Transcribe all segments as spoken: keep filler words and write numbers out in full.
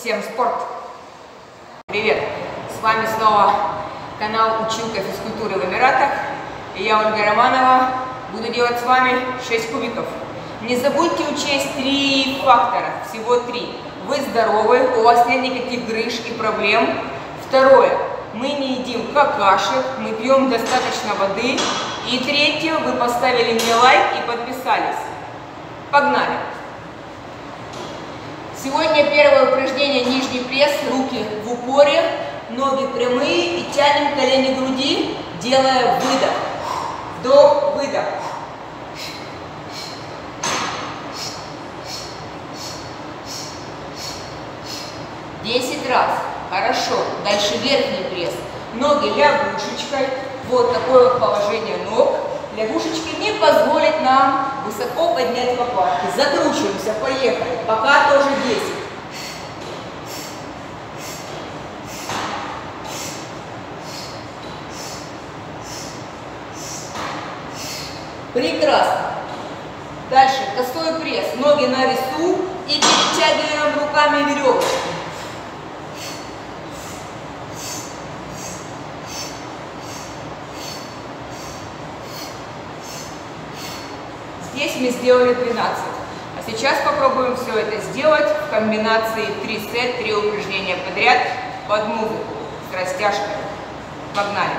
Всем спорт! Привет! С вами снова канал Училка физкультуры в Эмиратах. И я, Ольга Романова, буду делать с вами шесть кубиков. Не забудьте учесть три фактора, всего три. Вы здоровы, у вас нет никаких грыж и проблем. Второе, мы не едим какашек, мы пьем достаточно воды. И третье, вы поставили мне лайк и подписались. Погнали! Сегодня первое упражнение нижний пресс, руки в упоре, ноги прямые и тянем колени к груди, делая выдох. Вдох, выдох. десять раз. Хорошо. Дальше верхний пресс. Ноги лягушечкой. Вот такое вот положение ног. Лягушечки не позволят нам высоко поднять лопатки. Закручиваемся. Поехали. Пока тоже десять. Прекрасно. Дальше. Косой пресс. Ноги на весу и перетягиваем руками веревочку. Здесь мы сделали двенадцать. А сейчас попробуем все это сделать в комбинации три сет, три упражнения подряд под музыку с растяжкой. Погнали!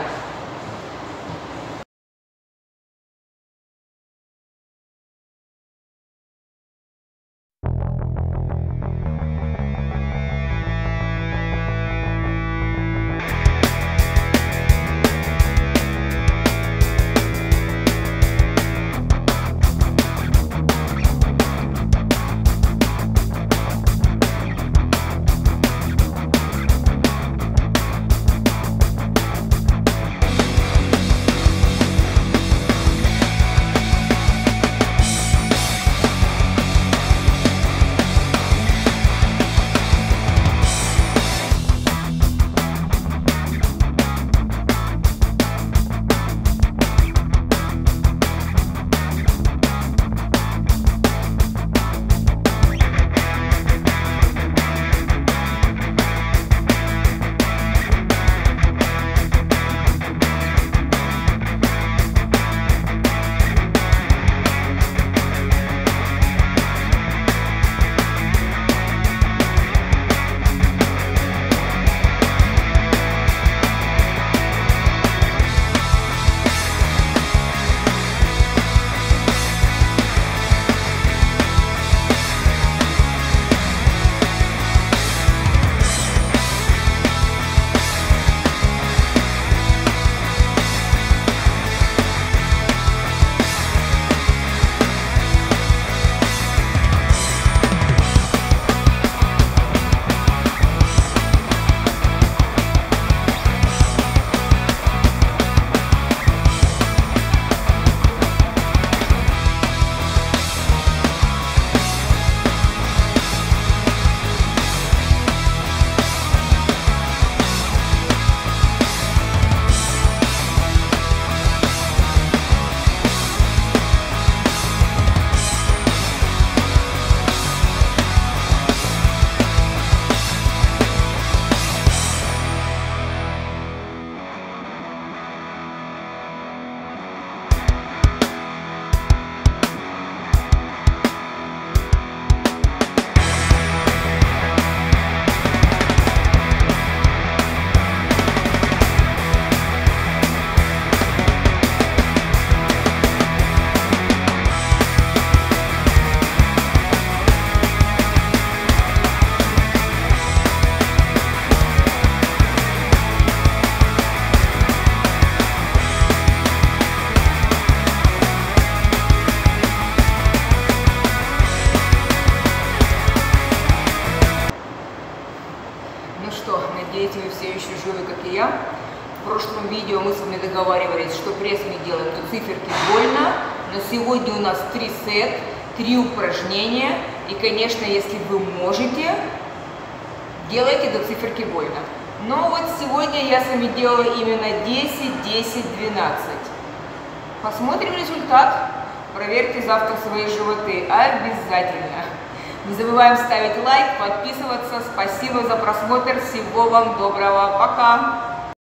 Вы все еще живы, как и я. В прошлом видео мы с вами договаривались, что пресс мы делаем, то циферки больно, но сегодня у нас три сет, три упражнения, и, конечно, если вы можете, делайте до циферки больно. Но вот сегодня я с вами делала именно десять, десять, двенадцать. Посмотрим результат, проверьте завтра свои животы обязательно. Не забываем ставить лайк, подписываться. Спасибо за просмотр. Всего вам доброго. Пока!